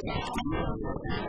Terima kasih telah menonton!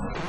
Terima kasih.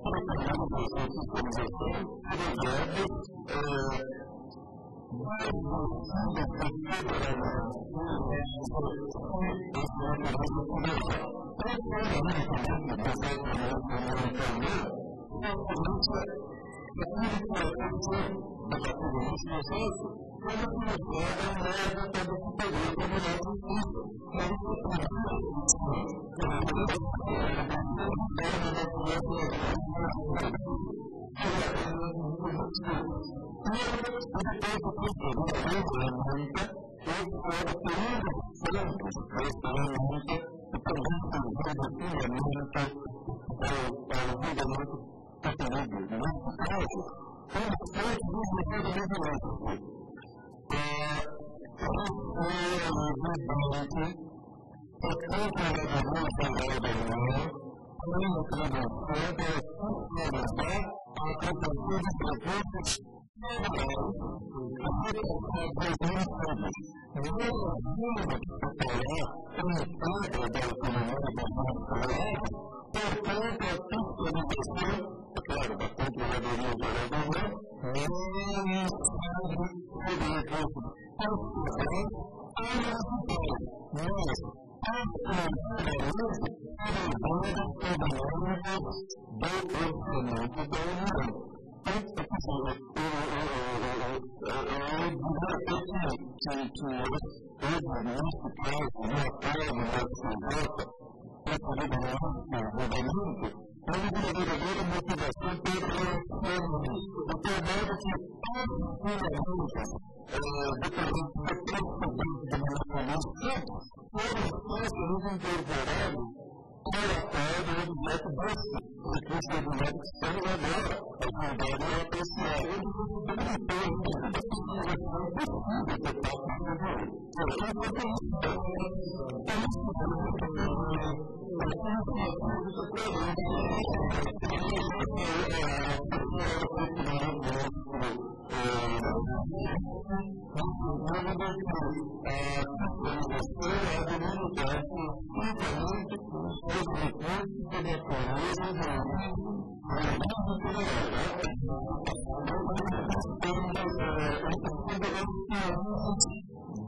Para